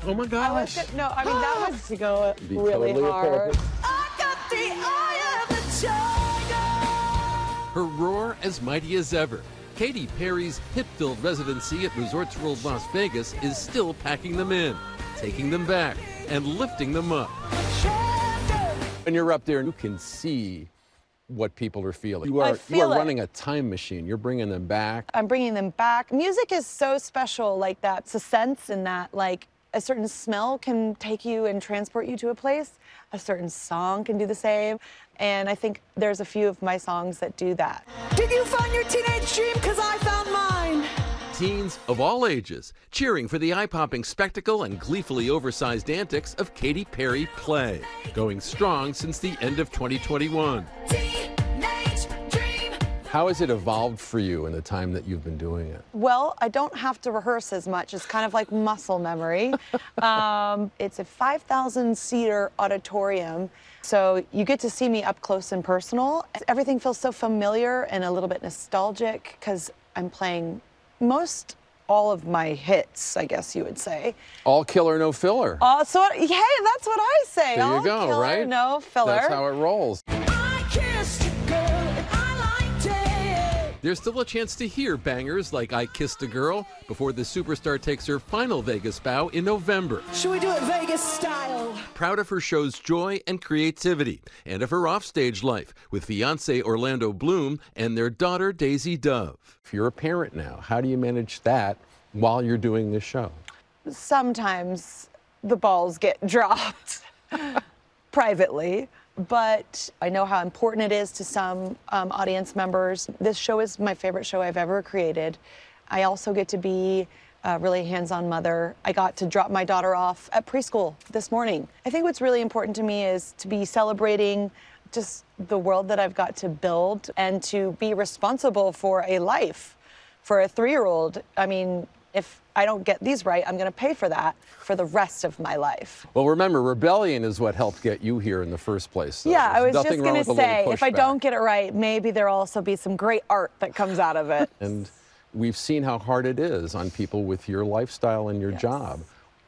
Oh my gosh. That was to go really hard. I got the eye of a tiger. Her roar as mighty as ever. Katy Perry's hip-filled residency at Resorts World Las Vegas is still packing them in, taking them back, and lifting them up. When you're up there, you can see what people are feeling. You are running a time machine. You're bringing them back. I'm bringing them back. Music is so special like that. It's a sense in that, like, a certain smell can take you and transport you to a place. A certain song can do the same. And I think there's a few of my songs that do that. Did you find your teenage dream? Because I found mine. Teens of all ages cheering for the eye-popping spectacle and gleefully oversized antics of Katy Perry Play, going strong since the end of 2021. How has it evolved for you in the time that you've been doing it? Well, I don't have to rehearse as much. It's kind of like muscle memory. It's a 5,000-seater auditorium, so you get to see me up close and personal. Everything feels so familiar and a little bit nostalgic because I'm playing most all of my hits, I guess you would say. All killer, no filler. Hey, that's what I say. There you go, killer, right? No filler. That's how it rolls. There's still a chance to hear bangers like I Kissed a Girl before the superstar takes her final Vegas bow in November. Should we do it Vegas style? Proud of her show's joy and creativity, and of her offstage life with fiancé Orlando Bloom and their daughter Daisy Dove. If you're a parent now, how do you manage that while you're doing this show? Sometimes the balls get dropped privately. But I know how important it is to some audience members. This show is my favorite show I've ever created. I also get to be a really hands-on mother. I got to drop my daughter off at preschool this morning. I think what's really important to me is to be celebrating just the world that I've got to build and to be responsible for a life, for a 3-year-old. I mean, if I don't get these right, I'm going to pay for that for the rest of my life. Well, remember, rebellion is what helped get you here in the first place. So yeah, I was just going to say, if I don't get it right, maybe there'll also be some great art that comes out of it. And we've seen how hard it is on people with your lifestyle and your job.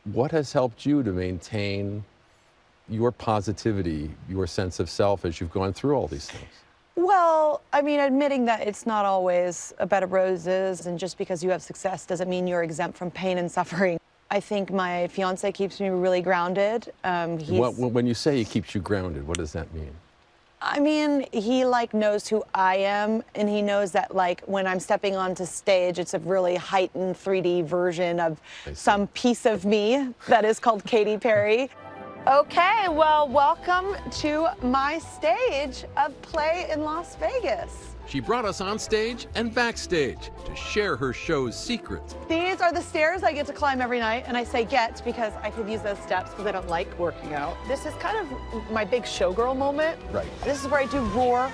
What has helped you to maintain your positivity, your sense of self as you've gone through all these things? Well, I mean, admitting that it's not always a bed of roses, and just because you have success doesn't mean you're exempt from pain and suffering. I think my fiancé keeps me really grounded. When you say he keeps you grounded, what does that mean? I mean, he, like, knows who I am, and he knows that, like, when I'm stepping onto stage, it's a really heightened 3D version of some piece of me that is called Katy Perry. Okay, well, welcome to my stage of Play in Las Vegas. She brought us on stage and backstage to share her show's secrets. These are the stairs I get to climb every night, and I say get because I could use those steps because I don't like working out. This is kind of my big showgirl moment. Right. This is where I do roar.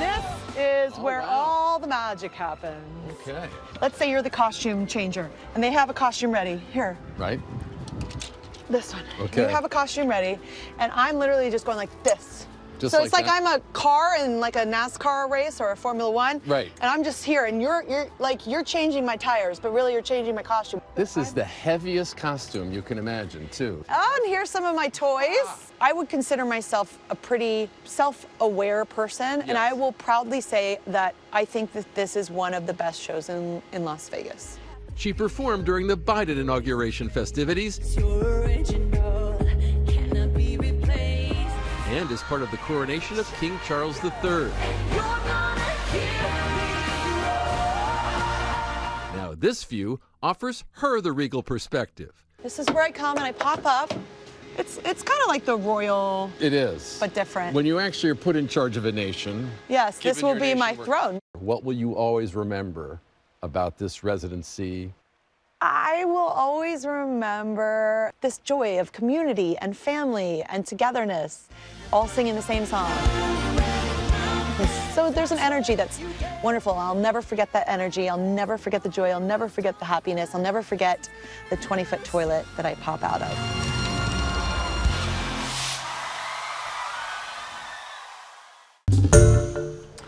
This is where all the magic happens. Okay. Let's say you're the costume changer, and they have a costume ready. Here. Right. This one. Okay. You have a costume ready, and I'm literally just going like this. Just so like it's like that? I'm a car in like a NASCAR race or a Formula One. Right. And I'm just here, and you're changing my tires, but really you're changing my costume. This is the heaviest costume you can imagine, too. Oh, and here's some of my toys. I would consider myself a pretty self-aware person, and I will proudly say that I think that this is one of the best shows in Las Vegas. She performed during the Biden inauguration festivities. And is part of the coronation of King Charles III. Now this view offers her the regal perspective. This is where I come and I pop up. It's kind of like the royal. It is. But different. When you actually are put in charge of a nation. Yes, this will be my throne. What will you always remember about this residency? I will always remember this joy of community and family and togetherness, all singing the same song. So there's an energy that's wonderful. I'll never forget that energy. I'll never forget the joy. I'll never forget the happiness. I'll never forget the 20-foot toilet that I pop out of.